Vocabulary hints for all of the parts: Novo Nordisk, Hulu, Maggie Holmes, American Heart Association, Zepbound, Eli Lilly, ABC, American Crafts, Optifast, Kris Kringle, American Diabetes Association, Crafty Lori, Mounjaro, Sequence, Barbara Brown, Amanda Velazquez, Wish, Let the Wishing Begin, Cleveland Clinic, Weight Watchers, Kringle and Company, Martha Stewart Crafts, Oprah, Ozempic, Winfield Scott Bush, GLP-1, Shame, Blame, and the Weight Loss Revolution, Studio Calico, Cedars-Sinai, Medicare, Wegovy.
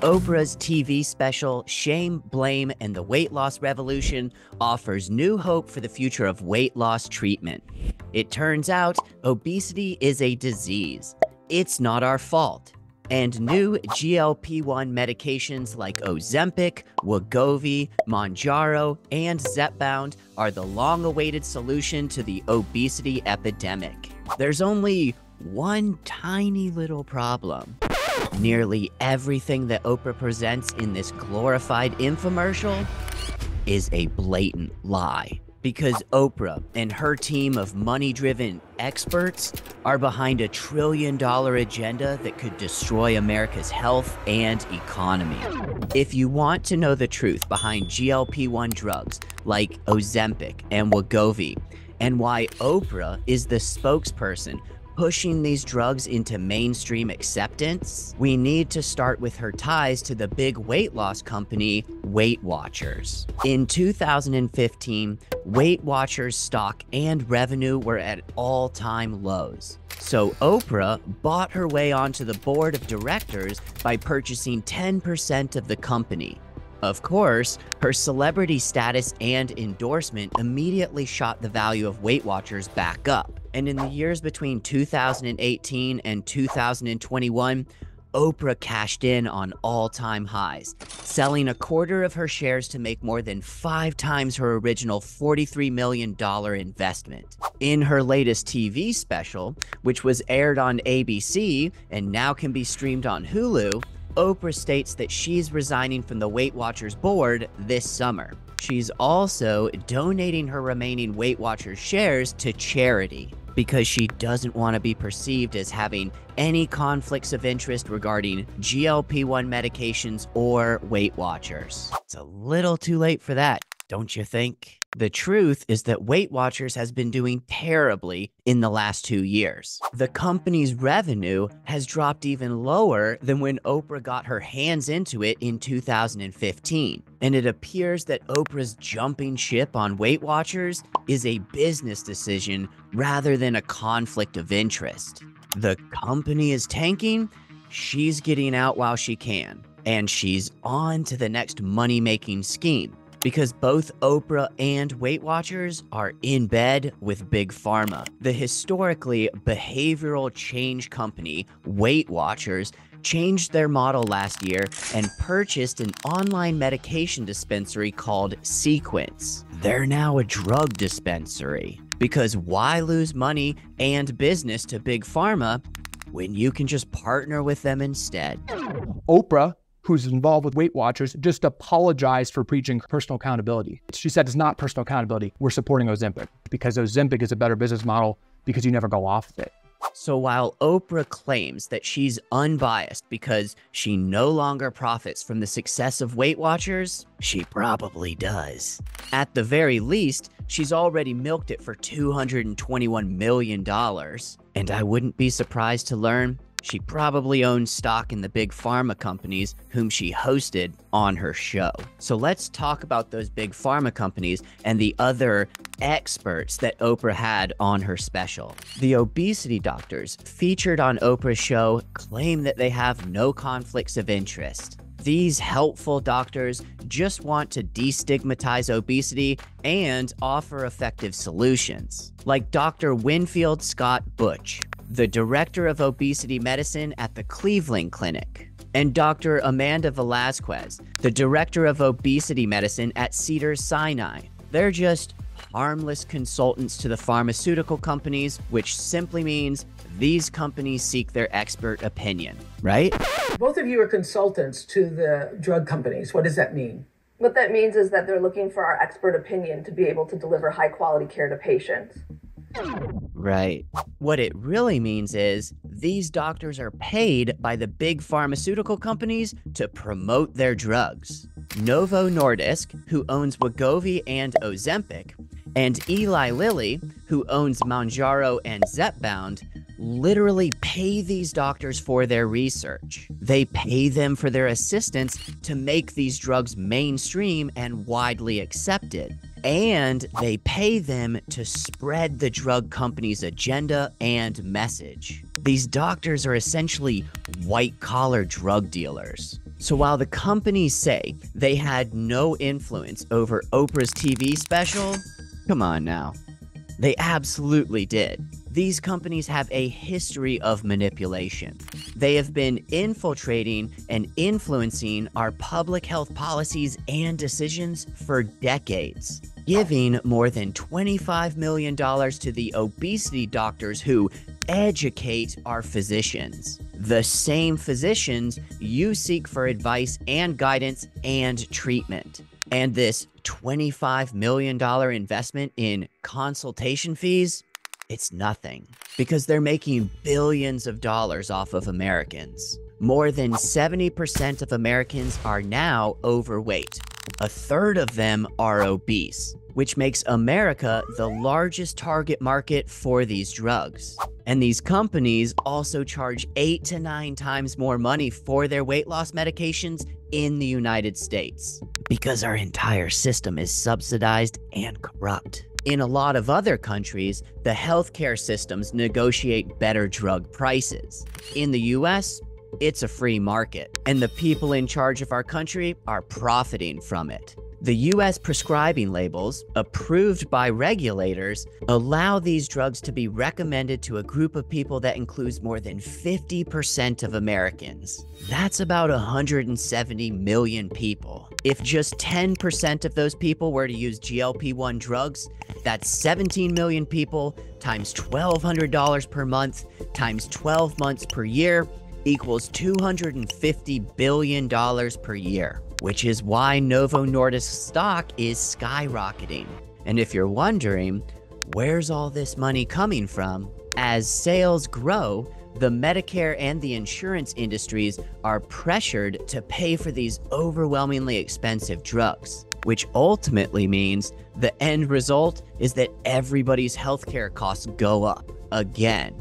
Oprah's TV special, Shame, Blame, and the Weight Loss Revolution, offers new hope for the future of weight loss treatment. It turns out obesity is a disease. It's not our fault. And new GLP-1 medications like Ozempic, Wegovy, Mounjaro, and Zepbound are the long-awaited solution to the obesity epidemic. There's only one tiny little problem. Nearly everything that Oprah presents in this glorified infomercial is a blatant lie, because Oprah and her team of money-driven experts are behind a trillion-dollar agenda that could destroy America's health and economy. If you want to know the truth behind GLP-1 drugs like Ozempic and Wegovy, and why Oprah is the spokesperson pushing these drugs into mainstream acceptance, we need to start with her ties to the big weight loss company, Weight Watchers. In 2015, Weight Watchers stock and revenue were at all-time lows. So Oprah bought her way onto the board of directors by purchasing 10% of the company. Of course, her celebrity status and endorsement immediately shot the value of Weight Watchers back up. And in the years between 2018 and 2021, Oprah cashed in on all-time highs, selling a quarter of her shares to make more than 5 times her original $43 million investment. In her latest TV special, which was aired on ABC and now can be streamed on Hulu, Oprah states that she's resigning from the Weight Watchers board this summer. She's also donating her remaining Weight Watchers shares to charity, because she doesn't want to be perceived as having any conflicts of interest regarding GLP-1 medications or Weight Watchers. It's a little too late for that, don't you think? The truth is that Weight Watchers has been doing terribly in the last 2 years. The company's revenue has dropped even lower than when Oprah got her hands into it in 2015. And it appears that Oprah's jumping ship on Weight Watchers is a business decision rather than a conflict of interest. The company is tanking, she's getting out while she can, and she's on to the next money-making scheme, because both Oprah and Weight Watchers are in bed with Big Pharma. The historically behavioral change company, Weight Watchers, changed their model last year and purchased an online medication dispensary called Sequence. They're now a drug dispensary, because why lose money and business to Big Pharma when you can just partner with them instead? Oprah, who's involved with Weight Watchers, just apologized for preaching personal accountability. She said it's not personal accountability. We're supporting Ozempic because Ozempic is a better business model because you never go off of it. So while Oprah claims that she's unbiased because she no longer profits from the success of Weight Watchers, she probably does. At the very least, she's already milked it for $221 million. And I wouldn't be surprised to learn she probably owns stock in the big pharma companies whom she hosted on her show. So let's talk about those big pharma companies and the other experts that Oprah had on her special. The obesity doctors featured on Oprah's show claim that they have no conflicts of interest. These helpful doctors just want to destigmatize obesity and offer effective solutions. Like Dr. Winfield Scott Bush, the director of obesity medicine at the Cleveland Clinic, and Dr. Amanda Velazquez, the director of obesity medicine at Cedars-Sinai. They're just harmless consultants to the pharmaceutical companies, which simply means these companies seek their expert opinion, right? Both of you are consultants to the drug companies. What does that mean? What that means is that they're looking for our expert opinion to be able to deliver high-quality care to patients. Right. What it really means is these doctors are paid by the big pharmaceutical companies to promote their drugs. Novo Nordisk, who owns Wegovy and Ozempic, and Eli Lilly, who owns Mounjaro and Zepbound, literally pay these doctors for their research. They pay them for their assistance to make these drugs mainstream and widely accepted. And they pay them to spread the drug company's agenda and message. These doctors are essentially white-collar drug dealers. So while the companies say they had no influence over Oprah's TV special, come on now, they absolutely did. These companies have a history of manipulation. They have been infiltrating and influencing our public health policies and decisions for decades, giving more than $25 million to the obesity doctors who educate our physicians. The same physicians you seek for advice and guidance and treatment. And this $25 million investment in consultation fees, it's nothing, because they're making billions of dollars off of Americans. More than 70% of Americans are now overweight. A third of them are obese, which makes America the largest target market for these drugs. And these companies also charge 8 to 9 times more money for their weight loss medications in the United States, because our entire system is subsidized and corrupt. In a lot of other countries, the healthcare systems negotiate better drug prices. In the US, it's a free market, and the people in charge of our country are profiting from it. The US prescribing labels, approved by regulators, allow these drugs to be recommended to a group of people that includes more than 50% of Americans. That's about 170 million people. If just 10% of those people were to use GLP-1 drugs, that's 17 million people times $1,200 per month times 12 months per year equals $250 billion per year. Which is why Novo Nordisk stock is skyrocketing. And if you're wondering, where's all this money coming from? As sales grow, the Medicare and the insurance industries are pressured to pay for these overwhelmingly expensive drugs, which ultimately means the end result is that everybody's healthcare costs go up again.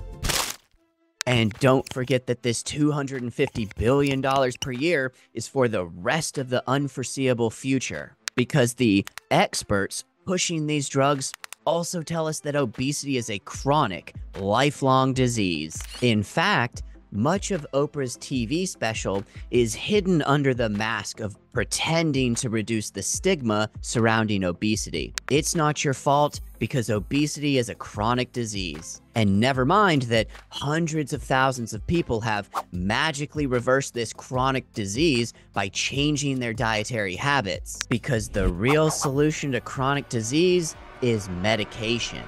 And don't forget that this $250 billion per year is for the rest of the unforeseeable future, because the experts pushing these drugs also tell us that obesity is a chronic, lifelong disease. In fact, much of Oprah's TV special is hidden under the mask of pretending to reduce the stigma surrounding obesity. It's not your fault, because obesity is a chronic disease. And never mind that hundreds of thousands of people have magically reversed this chronic disease by changing their dietary habits, because the real solution to chronic disease is medication.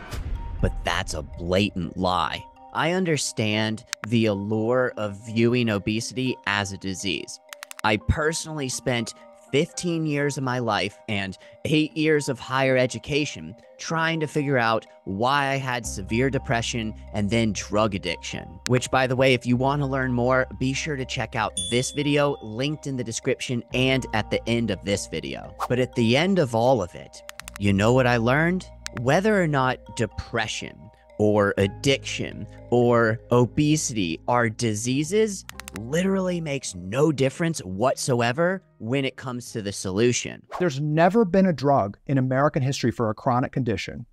But that's a blatant lie. I understand the allure of viewing obesity as a disease. I personally spent 15 years of my life and 8 years of higher education trying to figure out why I had severe depression and then drug addiction. Which, by the way, if you want to learn more, be sure to check out this video linked in the description and at the end of this video. But at the end of all of it, you know what I learned? Whether or not depression or addiction or obesity are diseases literally makes no difference whatsoever when it comes to the solution. There's never been a drug in American history for a chronic condition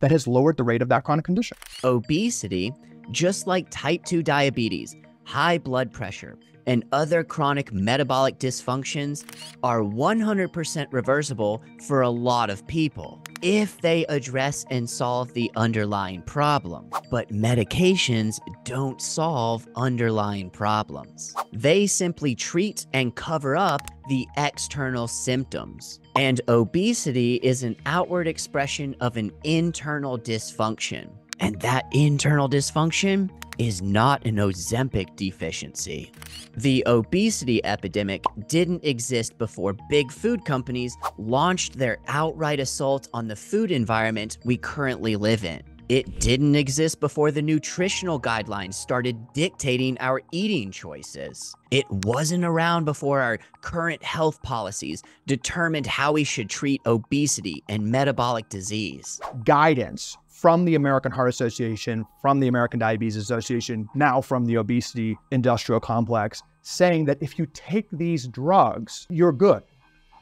that has lowered the rate of that chronic condition. Obesity, just like type 2 diabetes, high blood pressure, and other chronic metabolic dysfunctions, are 100% reversible for a lot of people, if they address and solve the underlying problem. But medications don't solve underlying problems. They simply treat and cover up the external symptoms. And obesity is an outward expression of an internal dysfunction. And that internal dysfunction is not an Ozempic deficiency. The obesity epidemic didn't exist before big food companies launched their outright assault on the food environment we currently live in. It didn't exist before the nutritional guidelines started dictating our eating choices. It wasn't around before our current health policies determined how we should treat obesity and metabolic disease. Guidance from the American Heart Association, from the American Diabetes Association, now from the obesity industrial complex, saying that if you take these drugs, you're good.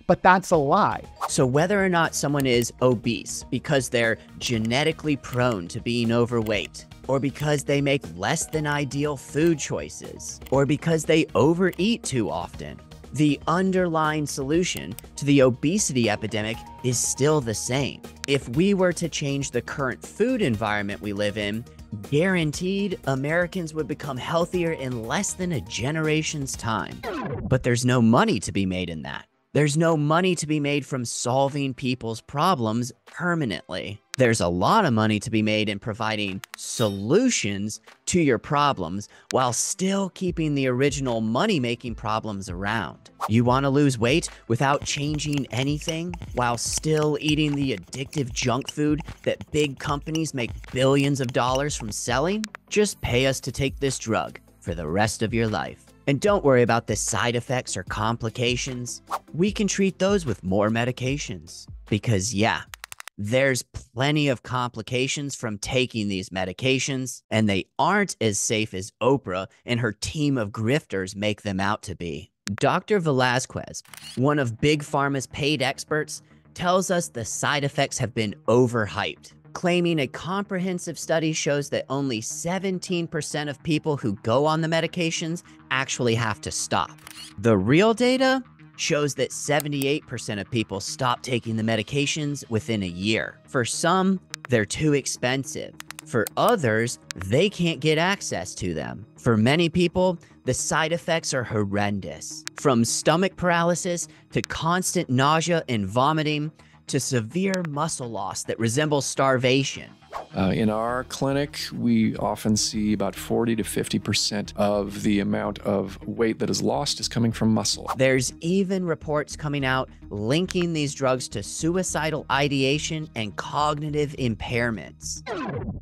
But that's a lie. So whether or not someone is obese because they're genetically prone to being overweight, or because they make less than ideal food choices, or because they overeat too often, The underlying solution to the obesity epidemic is still the same. If we were to change the current food environment we live in, guaranteed Americans would become healthier in less than a generation's time. But there's no money to be made in that. There's no money to be made from solving people's problems permanently. There's a lot of money to be made in providing solutions to your problems while still keeping the original money-making problems around. You want to lose weight without changing anything while still eating the addictive junk food that big companies make billions of dollars from selling? Just pay us to take this drug for the rest of your life. And don't worry about the side effects or complications. We can treat those with more medications. Because yeah, there's plenty of complications from taking these medications, and they aren't as safe as Oprah and her team of grifters make them out to be. Dr. Velazquez, one of Big Pharma's paid experts, tells us the side effects have been overhyped, claiming a comprehensive study shows that only 17% of people who go on the medications actually have to stop. The real data shows that 78% of people stop taking the medications within a year. For some, they're too expensive. For others, they can't get access to them. For many people, the side effects are horrendous. From stomach paralysis to constant nausea and vomiting, to severe muscle loss that resembles starvation. In our clinic, we often see about 40 to 50% of the amount of weight that is lost is coming from muscle. There's even reports coming out linking these drugs to suicidal ideation and cognitive impairments.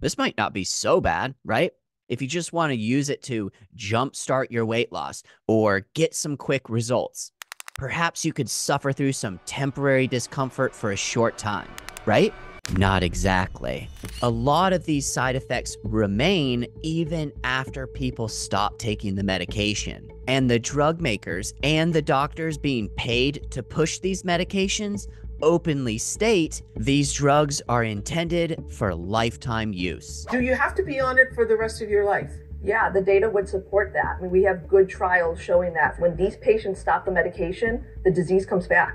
This might not be so bad, right? If you just want to use it to jumpstart your weight loss or get some quick results. Perhaps you could suffer through some temporary discomfort for a short time, right? Not exactly. A lot of these side effects remain even after people stop taking the medication. And the drug makers and the doctors being paid to push these medications openly state these drugs are intended for lifetime use. Do you have to be on it for the rest of your life? Yeah, the data would support that. I mean, we have good trials showing that when these patients stop the medication, the disease comes back.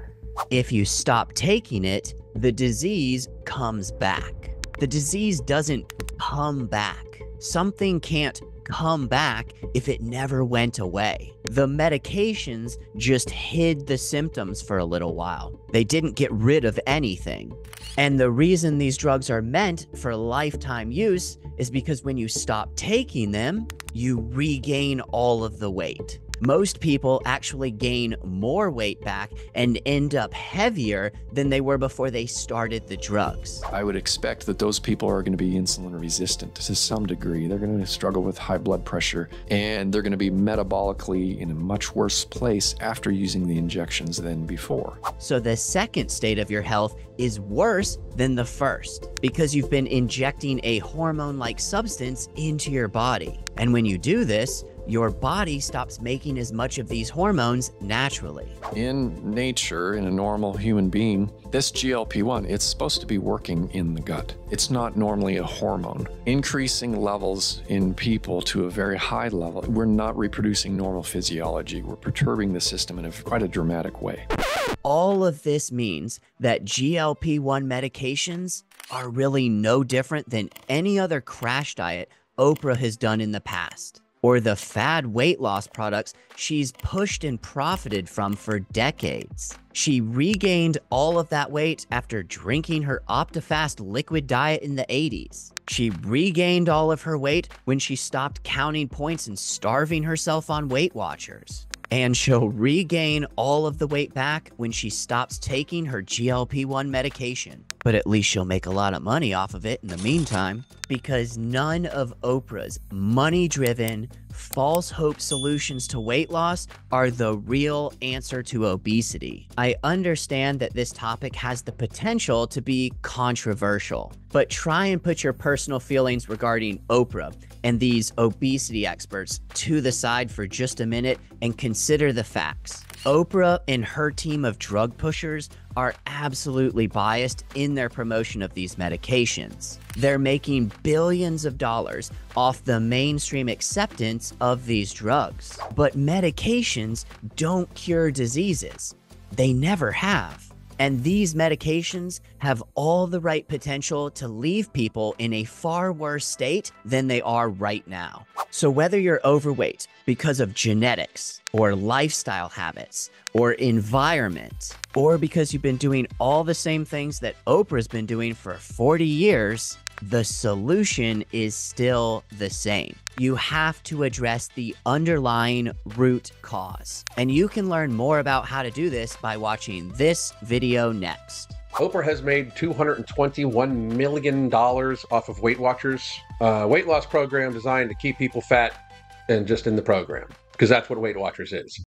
If you stop taking it, the disease comes back. The disease doesn't come back. Something can't come back if it never went away. The medications just hid the symptoms for a little while. They didn't get rid of anything. And the reason these drugs are meant for lifetime use is because when you stop taking them, you regain all of the weight. Most people actually gain more weight back and end up heavier than they were before they started the drugs. I would expect that those people are going to be insulin resistant to some degree. They're going to struggle with high blood pressure, and they're going to be metabolically in a much worse place after using the injections than before. So the second state of your health is worse than the first because you've been injecting a hormone-like substance into your body. And when you do this, your body stops making as much of these hormones naturally. In nature, in a normal human being, this GLP-1, it's supposed to be working in the gut. It's not normally a hormone. Increasing levels in people to a very high level, we're not reproducing normal physiology. We're perturbing the system in quite a dramatic way. All of this means that GLP-1 medications are really no different than any other crash diet Oprah has done in the past, or the fad weight loss products she's pushed and profited from for decades. She regained all of that weight after drinking her Optifast liquid diet in the 80s. She regained all of her weight when she stopped counting points and starving herself on Weight Watchers. And she'll regain all of the weight back when she stops taking her GLP-1 medication. But at least she'll make a lot of money off of it in the meantime, because none of Oprah's money-driven, false hope solutions to weight loss are the real answer to obesity. I understand that this topic has the potential to be controversial, but try and put your personal feelings regarding Oprah and these obesity experts to the side for just a minute and consider the facts. Oprah and her team of drug pushers are absolutely biased in their promotion of these medications. They're making billions of dollars off the mainstream acceptance of these drugs. But medications don't cure diseases. They never have. And these medications have all the right potential to leave people in a far worse state than they are right now. So whether you're overweight because of genetics or lifestyle habits or environment, or because you've been doing all the same things that Oprah's been doing for 40 years, the solution is still the same. You have to address the underlying root cause. And you can learn more about how to do this by watching this video next. Oprah has made $221 million off of Weight Watchers, a weight loss program designed to keep people fat and just in the program, because that's what Weight Watchers is.